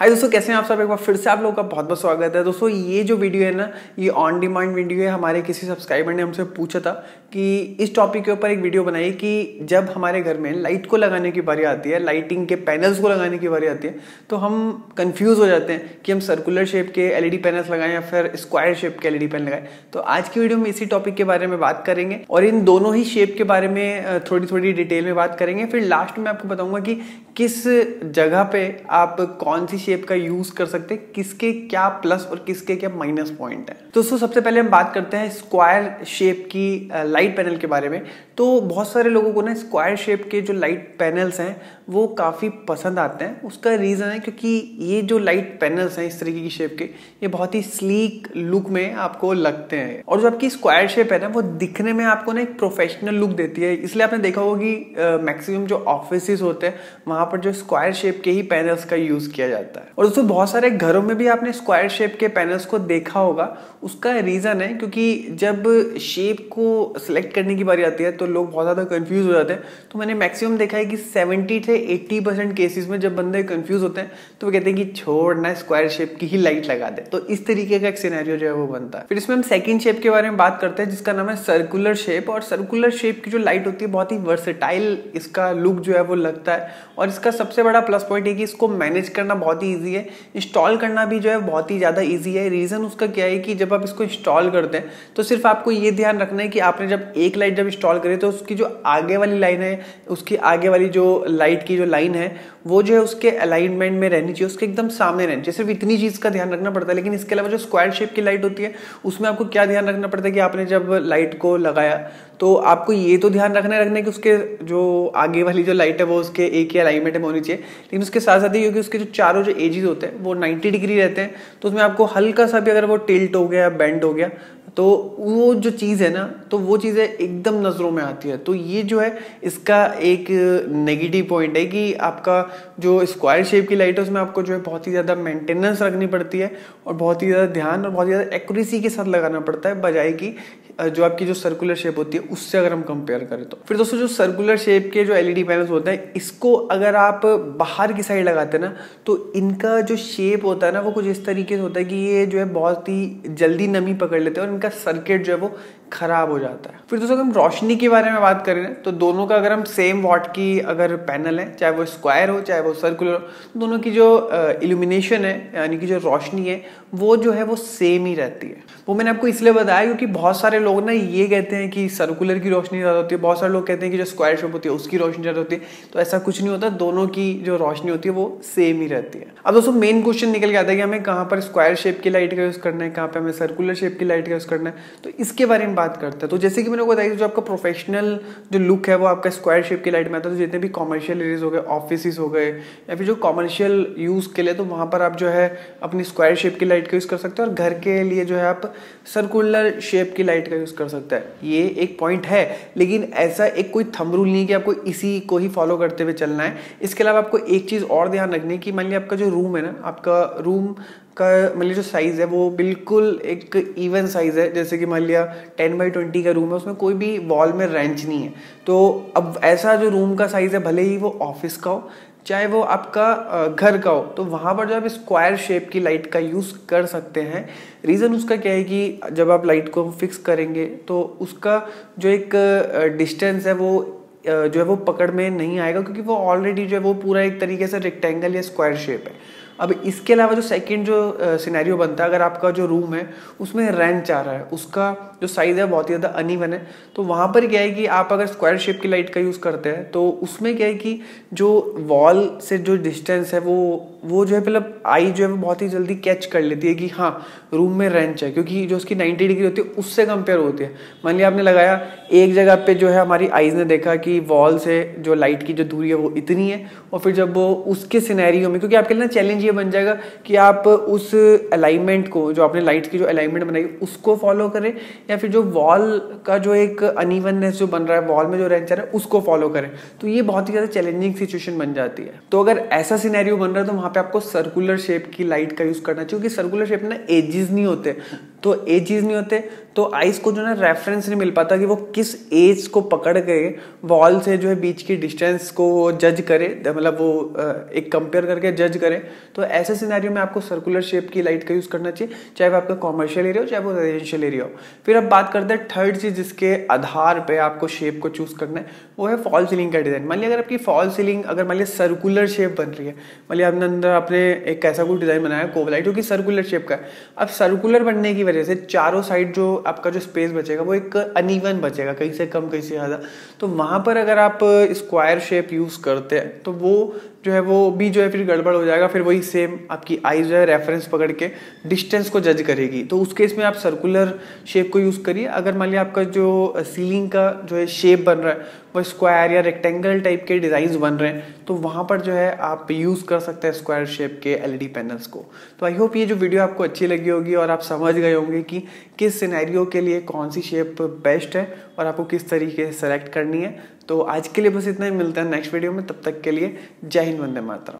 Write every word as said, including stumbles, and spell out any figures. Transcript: हाय दोस्तों, कैसे हैं आप सब। एक बार फिर से आप लोगों का बहुत बहुत स्वागत है। दोस्तों ये जो वीडियो है ना, ये ऑन डिमांड वीडियो है। हमारे किसी सब्सक्राइबर ने हमसे पूछा था कि इस टॉपिक के ऊपर एक वीडियो बनाइए कि जब हमारे घर में लाइट को लगाने की बारी आती है, लाइटिंग के पैनल्स को लगाने की बारी आती है, तो हम कंफ्यूज हो जाते हैं कि हम सर्कुलर शेप के एलईडी पैनल्स लगाएं या फिर स्क्वायर शेप के एलईडी पैनल लगाएं। तो आज की वीडियो में इसी टॉपिक के बारे में बात करेंगे और इन दोनों ही शेप के बारे में थोड़ी थोड़ी डिटेल में बात करेंगे। फिर लास्ट में आपको बताऊंगा कि किस जगह पे आप कौन सी शेप का यूज कर सकते हैं, किसके क्या प्लस और किसके क्या माइनस पॉइंट है। दोस्तों सबसे पहले हम बात करते हैं स्क्वायर शेप की लाइट पैनल के बारे में। तो बहुत सारे लोगों को ना स्क्वायर शेप के जो लाइट पैनल्स हैं वो काफ़ी पसंद आते हैं। उसका रीज़न है क्योंकि ये जो लाइट पैनल्स हैं इस तरीके की शेप के, ये बहुत ही स्लीक लुक में आपको लगते हैं और जो आपकी स्क्वायर शेप है ना, वो दिखने में आपको ना एक प्रोफेशनल लुक देती है। इसलिए आपने देखा होगा कि मैक्सिमम जो ऑफिसेज होते हैं वहाँ पर जो स्क्वायर शेप के ही पैनल्स का यूज़ किया जाता है। और दोस्तों बहुत सारे घरों में भी आपने स्क्वायर शेप के पैनल्स को देखा होगा। उसका रीज़न है क्योंकि जब शेप को सिलेक्ट करने की बारी आती है तो लोग बहुत ज़्यादा कंफ्यूज हो जाते हैं। तो मैंने मैक्सिमम देखा है कि सत्तर से अस्सी परसेंट केसेस में जब बंदे कंफ्यूज होते हैं तो वो कहते हैं कि छोड़ना, स्क्वायर शेप की ही लाइट लगा दे। तो इस तरीके का एक सिनेरियो जो है वो बनता है। फिर इसमें हम सेकेंड शेप के बारे में बात करते हैं जिसका नाम है सर्कुलर शेप। और सर्कुलर शेप की जो लाइट होती है बहुत ही वर्सेटाइल इसका लुक जो है वो लगता है और इसका सबसे बड़ा प्लस पॉइंट है कि इसको मैनेज करना बहुत इजी है, इंस्टॉल करना भी जो है बहुत ही ज़्यादा इजी है। रीज़न उसका क्या है कि जब आप इसको इंस्टॉल करते हैं तो सिर्फ आपको ये ध्यान रखना है कि आपने जब एक लाइट जब इंस्टॉल करी तो उसकी जो आगे वाली लाइन है, उसकी आगे वाली जो लाइट की जो लाइन है वो जो है उसके अलाइनमेंट में रहनी चाहिए, उसके एकदम सामने रहनी चाहिए। सिर्फ इतनी चीज़ का ध्यान रखना पड़ता है। लेकिन इसके अलावा जो स्क्वायर शेप की लाइट होती है उसमें आपको क्या ध्यान रखना पड़ता है कि आपने जब लाइट को लगाया तो आपको ये तो ध्यान रखना रखना है कि उसके जो आगे वाली जो लाइट है वो उसके एक ही अलाइनमेंट में होनी चाहिए। लेकिन उसके साथ साथ ही क्योंकि उसके जो चारों जो एजेस होते हैं वो नब्बे डिग्री रहते हैं, तो उसमें आपको हल्का सा भी अगर वो टिल्ट हो गया, बेंड हो गया, तो वो जो चीज़ है ना, तो वो चीज़ें एकदम नज़रों में आती है। तो ये जो है इसका एक नेगेटिव पॉइंट है कि आपका जो स्क्वायर शेप की लाइट है उसमें आपको जो है बहुत ही ज़्यादा मेंटेनेंस रखनी पड़ती है और बहुत ही ज़्यादा ध्यान और बहुत ही ज़्यादा एक्यूरेसी के साथ लगाना पड़ता है, बजाय कि जो आपकी जो सर्कुलर शेप होती है उससे अगर हम कंपेयर करें तो। फिर दोस्तों जो सर्कुलर शेप के जो एलईडी पैनल्स होते हैं इसको अगर आप बाहर की साइड लगाते हैं ना, तो इनका जो शेप होता है ना वो कुछ इस तरीके से होता है कि ये जो है बहुत ही जल्दी नमी पकड़ लेते हैं और इनका सर्किट जो है वो खराब हो जाता है। फिर दोस्तों अगर हम रोशनी के बारे में बात करें ना, तो दोनों का अगर हम सेम वॉट की अगर पैनल है, चाहे वो स्क्वायर हो चाहे वो सर्कुलर हो, दोनों की जो इल्यूमिनेशन है यानी कि जो रोशनी है वो जो है वो सेम ही रहती है। वो मैंने आपको इसलिए बताया क्योंकि बहुत सारे लोग ना ये कहते हैं कि सर्कुलर की रोशनी ज़्यादा होती है, बहुत सारे लोग कहते हैं कि जो स्क्वायर शेप होती है उसकी रोशनी ज़्यादा होती है। तो ऐसा कुछ नहीं होता, दोनों की जो रोशनी होती है वो सेम ही रहती है। अब दोस्तों मेन क्वेश्चन निकल के आता है कि हमें कहाँ पर स्क्वायर शेप की लाइट का यूज़ करना है, कहाँ पर हमें सर्कुलर शेप की लाइट का यूज़ करना है, तो इसके बारे में बात करते हैं। तो जैसे कि मैंने बताया कि जो आपका प्रोफेशनल जो लुक है वो आपका स्क्वायर शेप की लाइट में आता है। तो जितने भी कॉमर्शियल एरियाज हो गए, ऑफिस हो गए या फिर जो कॉमर्शियल यूज़ के लिए, तो वहाँ पर आप जो है अपनी स्क्वायर शेप की लाइट का यूज़ कर सकते हैं और घर के लिए जो है आप सर्कुलर शेप की लाइट का यूज़ कर सकते हैं। ये एक पॉइंट है, लेकिन ऐसा एक कोई थंब रूल नहीं कि आपको इसी को ही फॉलो करते हुए चलना है। इसके अलावा आपको एक चीज़ और ध्यान रखनी है कि मान लीजिए आपका जो रूम है ना, आपका रूम का मान लीजिए जो साइज़ है वो बिल्कुल एक इवन साइज़ है। जैसे कि मान लिया टेन बाई ट्वेंटी का रूम है, उसमें कोई भी वॉल में रेंच नहीं है। तो अब ऐसा जो रूम का साइज़ है, भले ही वो ऑफिस का हो चाहे वो आपका घर का हो, तो वहाँ पर जो आप स्क्वायर शेप की लाइट का यूज़ कर सकते हैं। रीज़न उसका क्या है कि जब आप लाइट को फिक्स करेंगे तो उसका जो एक डिस्टेंस है वो जो है वो पकड़ में नहीं आएगा, क्योंकि वो ऑलरेडी जो है वो पूरा एक तरीके से रेक्टेंगल या स्क्वायर शेप है। अब इसके अलावा जो सेकंड जो सिनेरियो बनता है, अगर आपका जो रूम है उसमें रेंच आ रहा है, उसका जो साइज़ है बहुत ही ज़्यादा अनइवन है, तो वहाँ पर क्या है कि आप अगर स्क्वायर शेप की लाइट का यूज़ करते हैं तो उसमें क्या है कि जो वॉल से जो डिस्टेंस है वो वो जो है मतलब आई जो है वो बहुत ही जल्दी कैच कर लेती है कि हाँ रूम में रेंच है, क्योंकि जो उसकी नाइन्टी डिग्री होती है उससे कंपेयर होती है। मान लिया आपने लगाया एक जगह पर, जो है हमारी आइज़ ने देखा कि वॉल से जो लाइट की जो दूरी है वो इतनी है, और फिर जब वो उसके सिनेरियो में, क्योंकि आपके लिए ना चैलेंज बन जाएगा कि आप उस अलाइनमेंट को जो आपने लाइट की जो अलाइनमेंट बनाई उसको फॉलो करें या फिर जो वॉल का जो एक अनइवननेस जो बन रहा है, वॉल में जो रेंच आ रहा है उसको फॉलो करें। तो ये बहुत ही ज़्यादा चैलेंजिंग सिचुएशन बन जाती है। तो अगर ऐसा सिनेरियो बन रहा है तो वहाँ पे आपको सर्कुलर शेप की लाइट का यूज़ करना चाहिए, क्योंकि सर्कुलर शेप में ना एजेस नहीं होते, तो एजेस नहीं होते तो आइज़ को जो ना रेफरेंस नहीं मिल पाता कि वो किस एज को पकड़ के वॉल से जो है बीच की डिस्टेंस को जज करे, मतलब वो एक कंपेयर करके जज करे। तो तो ऐसे सिनेरियो में आपको सर्कुलर शेप की लाइट का यूज़ करना चाहिए, चाहे वो आपका कॉमर्शियल एरिया हो चाहे वो रेजिडेंशियल एरिया हो। फिर अब बात करते हैं थर्ड चीज़ जिसके आधार पर आपको शेप को चूज़ करना है, वो है फॉल सीलिंग का डिज़ाइन। मान लीजिए अगर आपकी फॉल सीलिंग अगर मान लीजिए सर्कुलर शेप बन रही है, मान लीजिए आपने अंदर आपने एक ऐसा कोई डिज़ाइन बनाया कोवलाइट जो कि सर्कुलर शेप का है। अब सर्कुलर बनने की वजह से चारों साइड जो आपका जो स्पेस बचेगा वो एक अनइवन बचेगा, कहीं से कम कहीं से ज़्यादा। तो वहाँ पर अगर आप स्क्वायर शेप यूज़ करते हैं तो वो जो है वो भी जो है फिर गड़बड़ हो जाएगा। फिर वही सेम आपकी आई जो है रेफरेंस पकड़ के डिस्टेंस को जज करेगी। तो उस केस में आप सर्कुलर शेप को यूज़ करिए। अगर मान लिया आपका जो सीलिंग का जो है शेप बन रहा है वो स्क्वायर या रेक्टेंगल टाइप के डिज़ाइंस बन रहे हैं तो वहाँ पर जो है आप यूज़ कर सकते हैं स्क्वायर शेप के एल ई डी पैनल्स को। तो आई होप ये जो वीडियो आपको अच्छी लगी होगी और आप समझ गए होंगे कि किस सिनेरियो के लिए कौन सी शेप बेस्ट है और आपको किस तरीके से सेलेक्ट करनी है। तो आज के लिए बस इतना ही, मिलता है नेक्स्ट वीडियो में। तब तक के लिए जय हिंद, वंदे मातरम।